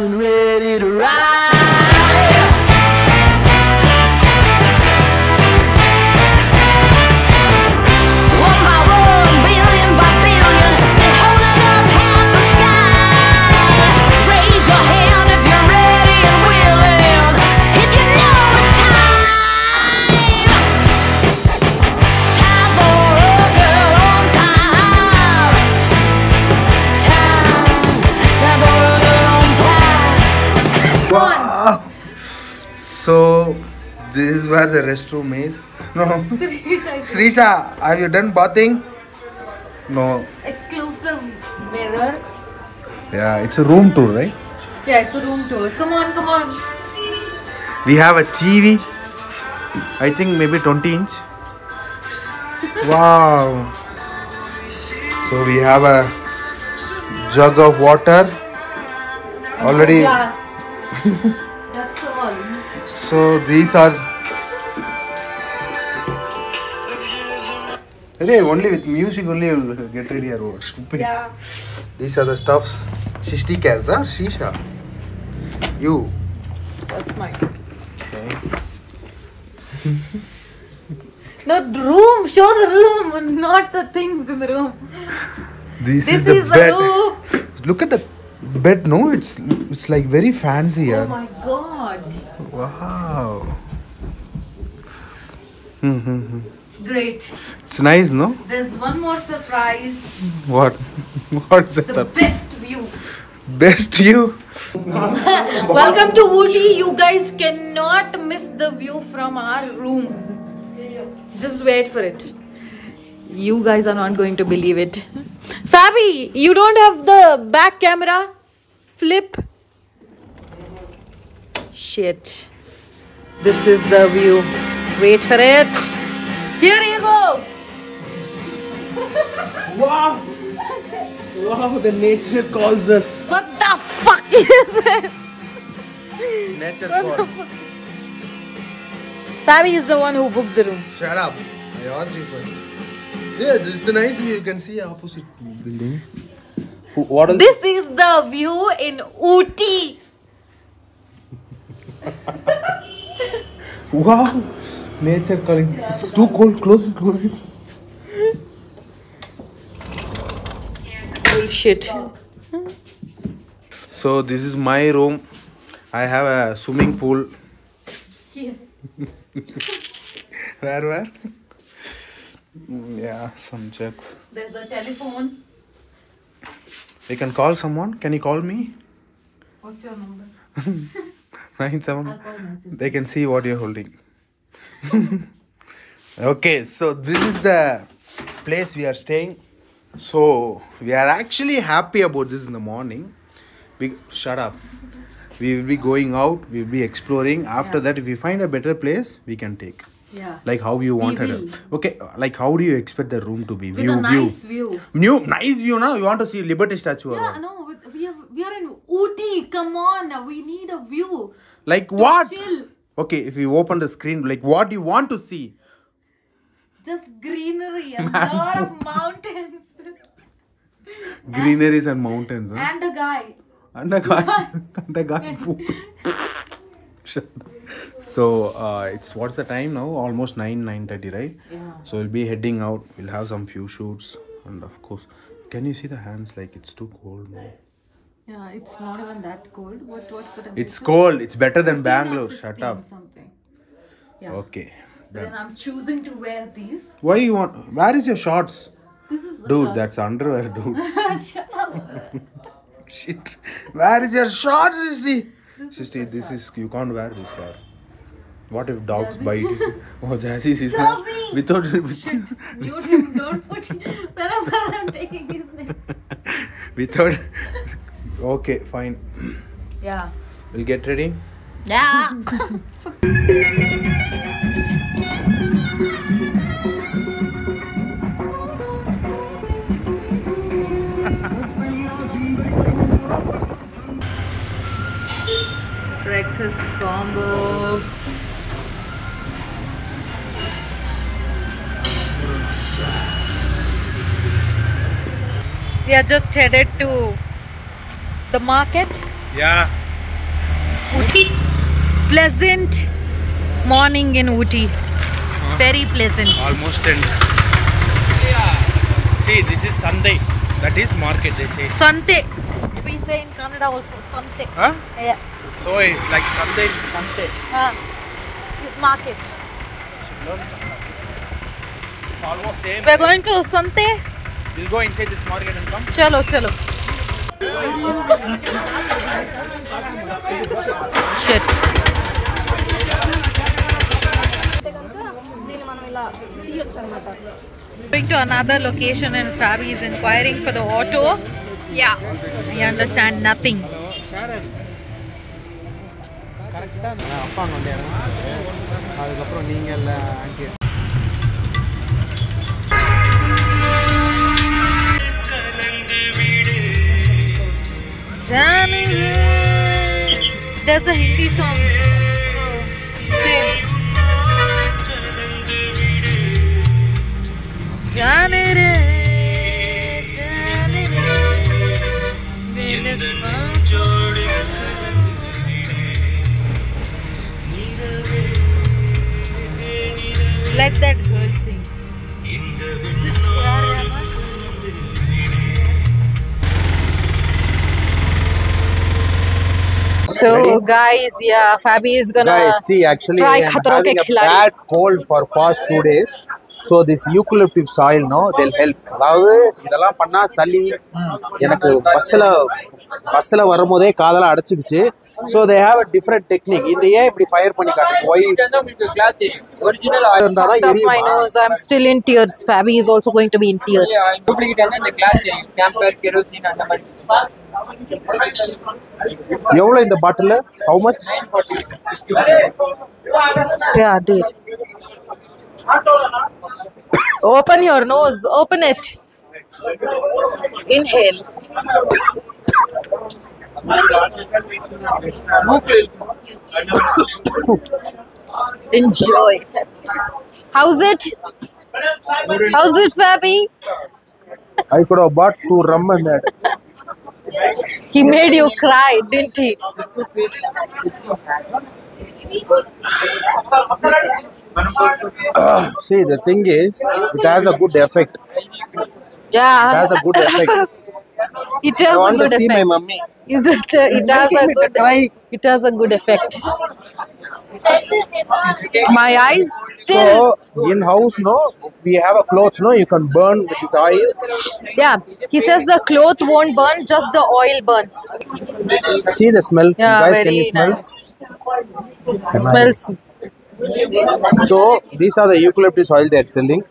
down and ready to ride. So, this is where the restroom is. No, Srisha, have you done bathing? No. Exclusive mirror. Yeah, it's a room tour, right? Yeah, it's a room tour. Come on, come on. We have a TV. I think maybe 20 inch. Wow. So, we have a jug of water. Already. Yes. That's all. So these are. Hey, only with music only you will get ready or what? Stupid. Yeah. These are the stuffs. Srishti cares, huh? Srisha. You. That's mine. Okay. The room. Show the room, not the things in the room. This is the bed. Look at the. But no, it's like very fancy. Yeah. Oh my god. Wow. It's great. It's nice, no? There's one more surprise. What? What's that? The best view. Best view? Welcome to Ooty. You guys cannot miss the view from our room. Just wait for it. You guys are not going to believe it. Fabby, you don't have the back camera? Flip. Shit. This is the view. Wait for it. Here you go. Wow. Wow, the nature calls us. What the fuck is that? Nature calls. Fabby is the one who booked the room. Shut up. I asked you first. Yeah, this is a nice view. You can see opposite building. What else? This is the view in Ooty. Wow, nature calling. It's too cold. Close it, close it. Bullshit. So this is my room. I have a swimming pool. Here. Where? Yeah, some jokes. There's a telephone. We can call someone. Can you call me? What's your number? 97. They can see what you're holding. Okay, so this is the place we are staying. So we are actually happy about this in the morning. Shut up. We will be going out. We will be exploring. After that, if we find a better place, we can take. Yeah. Like how you wanted it. Okay, like how do you expect the room to be? With a nice view. New nice view, now you want to see Liberty Statue. Yeah, no, we are in Ooty. Come on, we need a view. Like what? Chill. Okay, if you open the screen, like what do you want to see? Just greenery, a lot of mountains. Greeneries and mountains. Huh? And a guy. And a guy. And a guy. So it's what's the time now? Almost 9:30, right? Yeah. So we'll be heading out. We'll have some few shoots, and of course, can you see the hands? Like it's too cold now. Yeah, it's not even that cold. What's the temperature? It's cold. It's better than Bangalore. Shut up. Something. Yeah. Okay. Then I'm choosing to wear these. Why you want? Where is your shorts? This is dude. Shorts. That's underwear, dude. Shut up. Shit. Where is your shorts, Srishti? Srishti, this is you can't wear this, sir. What if dogs bite? Oh, Jazzy is without. Shit, mute him. Don't put him. Whenever I'm taking his name. Without. Okay, fine. Yeah. We'll get ready. Yeah. Breakfast combo. We are just headed to the market. Yeah. Ooty. Pleasant morning in Ooty. Very pleasant. Almost end. See, this is Sunday. That is market, they say. Sante. We say in Kannada also Sante. Huh? Yeah. So like Sunday, Sante. It's market. Almost same. We're going to Sante. We'll go inside this market and come. Chalo, chalo. Shit. Going to another location and Fabby is inquiring for the auto. Yeah. I understand nothing. Jammu. There's a Hindi song. Let that girl sing. So guys, yeah, Fabi is gonna try Khatron Ke Khiladi. Bad cold for past 2 days. So this eucalyptus soil, no, they'll help. Idala panna sali. Yenaku basala varumode kaadala adichikichu. So they have a different technique. In the air, fire pani kaattu. Original. My nose, I'm still in tears. Fabi is also going to be in tears. In the bottle, how much? Yeah, dude. Open your nose. Open it. Inhale. Enjoy. How's it? How's it, Fabby? I could have bought 2 rum and that. He made you cry, didn't he? See, the thing is, it has a good effect. Yeah. It has a good effect. It has a good effect. My mummy. Is it? It has a good effect. It has a good effect. My eyes still. So in house, no, we have a cloth, no, you can burn with this oil. Yeah, he says the cloth won't burn, just the oil burns. See the smell, yeah, guys. Can you smell? Nice. Smells. So these are the eucalyptus oil they're selling.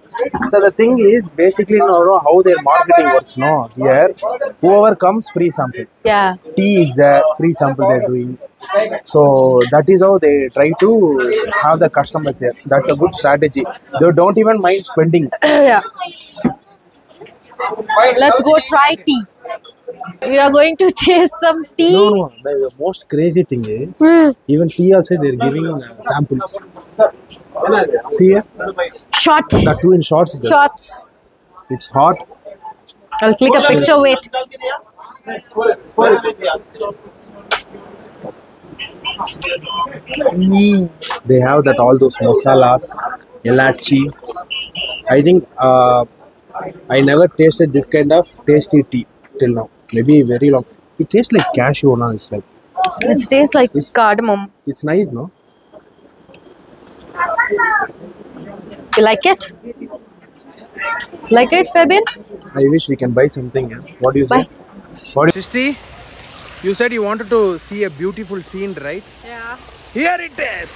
So the thing is, basically, no, how their marketing works, no, here, whoever comes, free sample. Yeah. Tea is the free sample they're doing. So that is how they try to have the customers here. That's a good strategy. They don't even mind spending. Yeah. Let's go try tea. We are going to taste some tea. No, the most crazy thing is, even tea also they're giving samples. See here? Shot. That too in shots. Girl. Shots. It's hot. I'll click a picture, wait. They have that all those masalas, elachi. I think I never tasted this kind of tasty tea till now. Maybe very long. It tastes like cashew, no? It's like. It tastes like cardamom. It's nice, no? You like it? Like it, Fabian? I wish we can buy something. Yeah? What do you say? Srishti, you said you wanted to see a beautiful scene, right? Yeah. Here it is.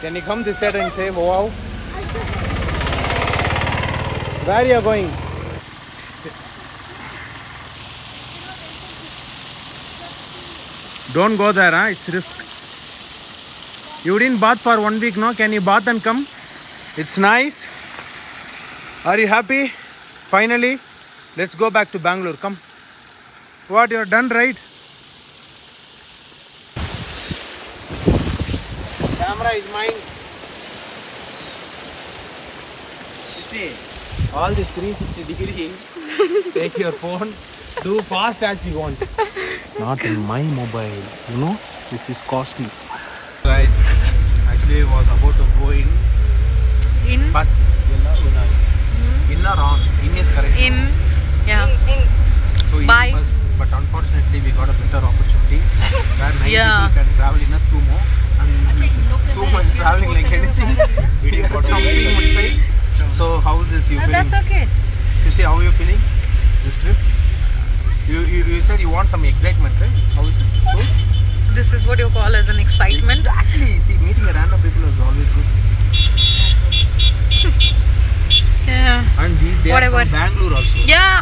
Can you come this side and say wow? Where you are going? Don't go there, huh? It's risk. You didn't bath for 1 week, no? Can you bath and come? It's nice. Are you happy? Finally, let's go back to Bangalore. Come. What, you're done, right? Camera is mine. See, all this 360 degree, take your phone. Do fast as you want. Not in my mobile. You know, this is costly. Guys, actually I was about to go in. In? Bus. In or on? In is correct. In. Yeah. In. So in bus. But unfortunately we got a better opportunity. Where 9 people can travel in a sumo. And so much traveling like anything. We did got something outside. So how's this you feeling? That's okay. You see how you feeling? This trip? You said you want some excitement, right? How is it? Good? This is what you call as an excitement? Exactly! See, meeting a random people is always good. Yeah. And they are from Bangalore also. Yeah!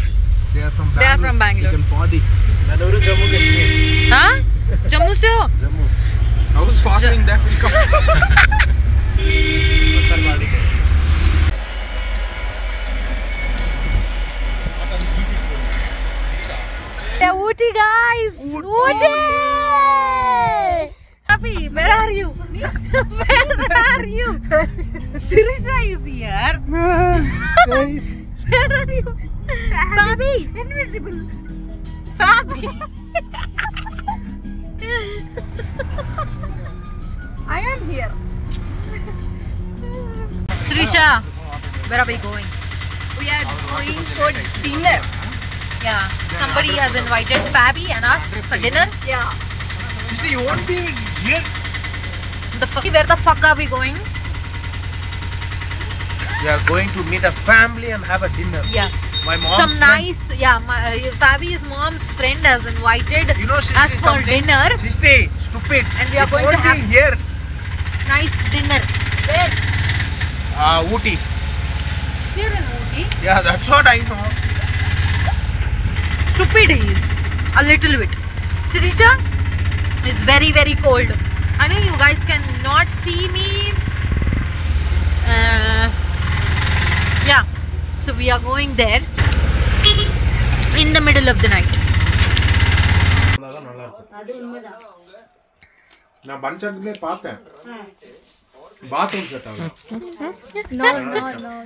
They are from Bangalore. They are from Bangalore. You can party. Bangalore, Jammu, Kashmir. Huh? Jammu se ho? Jammu. I was following that will come. Yeah, Ooty guys! Ooty! Happy, where are you? Where are you? Srisha is here. Where are you? Fabby! Invisible! Fabby! I am here. Srisha, where are we going? We are going for dinner. Yeah, somebody has invited Fabby and us for dinner. Yeah. You see, you won't be here. Where the fuck are we going? We are going to meet a family and have a dinner. Yeah. My mom's Fabby's mom's friend has invited us for dinner. Srishti, stupid. And we are going to have here. Nice dinner. Where? Ooty. Here in Ooty? Yeah, that's what I know. Stupid he is, a little bit. Srisha is very, very cold. I know you guys cannot see me. Yeah, so we are going there in the middle of the night. No.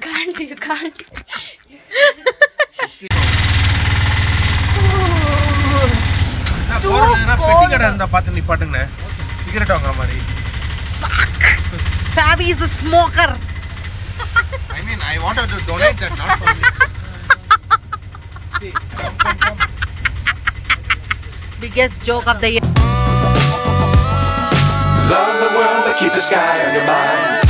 Can't, you can't. Too cold. Fuck! Fabby is a smoker. I mean, I wanted to donate that, not for me. Biggest joke of the year. Love the world, but keep the sky on your mind.